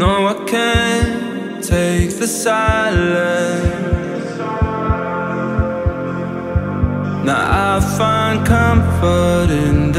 No, I can't take the silence. Now I find comfort in